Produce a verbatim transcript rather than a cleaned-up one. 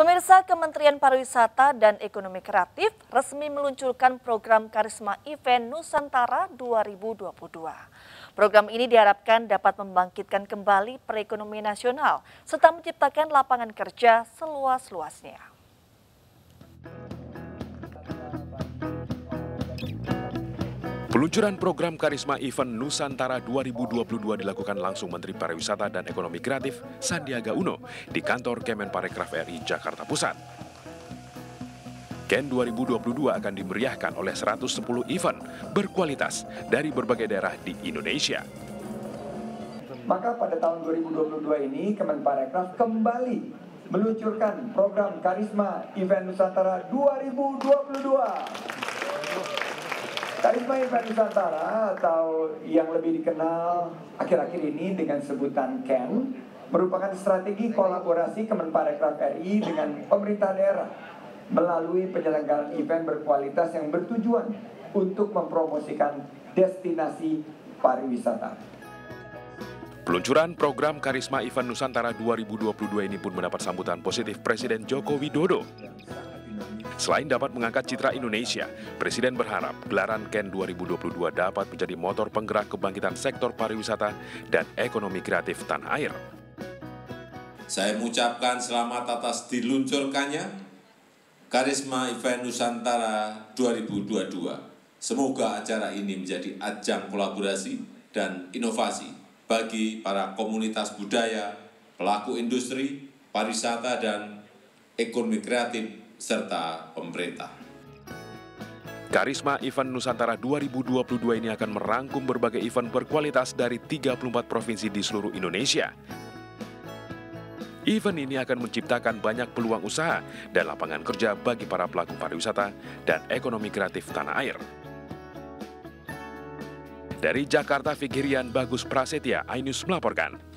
Pemirsa, Kementerian Pariwisata dan Ekonomi Kreatif resmi meluncurkan program Karisma Event Nusantara dua ribu dua puluh dua. Program ini diharapkan dapat membangkitkan kembali perekonomian nasional serta menciptakan lapangan kerja seluas-luasnya. Peluncuran program Karisma Event Nusantara dua ribu dua puluh dua dilakukan langsung Menteri Pariwisata dan Ekonomi Kreatif Sandiaga Uno di kantor Kemenparekraf R I Jakarta Pusat. Ken dua ribu dua puluh dua akan dimeriahkan oleh seratus sepuluh event berkualitas dari berbagai daerah di Indonesia. Maka pada tahun dua ribu dua puluh dua ini Kemenparekraf kembali meluncurkan program Karisma Event Nusantara dua ribu dua puluh dua. Karisma Event Nusantara atau yang lebih dikenal akhir-akhir ini dengan sebutan K E N merupakan strategi kolaborasi Kemenparekraf R I dengan pemerintah daerah melalui penyelenggaraan event berkualitas yang bertujuan untuk mempromosikan destinasi pariwisata. Peluncuran program Karisma Event Nusantara dua ribu dua puluh dua ini pun mendapat sambutan positif Presiden Joko Widodo. Selain dapat mengangkat citra Indonesia, Presiden berharap gelaran K E N dua ribu dua puluh dua dapat menjadi motor penggerak kebangkitan sektor pariwisata dan ekonomi kreatif tanah air. Saya mengucapkan selamat atas diluncurkannya Karisma Event Nusantara dua ribu dua puluh dua. Semoga acara ini menjadi ajang kolaborasi dan inovasi bagi para komunitas budaya, pelaku industri, pariwisata, dan ekonomi kreatif serta pemerintah. Karisma Event Nusantara dua ribu dua puluh dua ini akan merangkum berbagai event berkualitas dari tiga puluh empat provinsi di seluruh Indonesia. Event ini akan menciptakan banyak peluang usaha dan lapangan kerja bagi para pelaku pariwisata dan ekonomi kreatif tanah air. Dari Jakarta, Fikrian Bagus Prasetya, iNews melaporkan.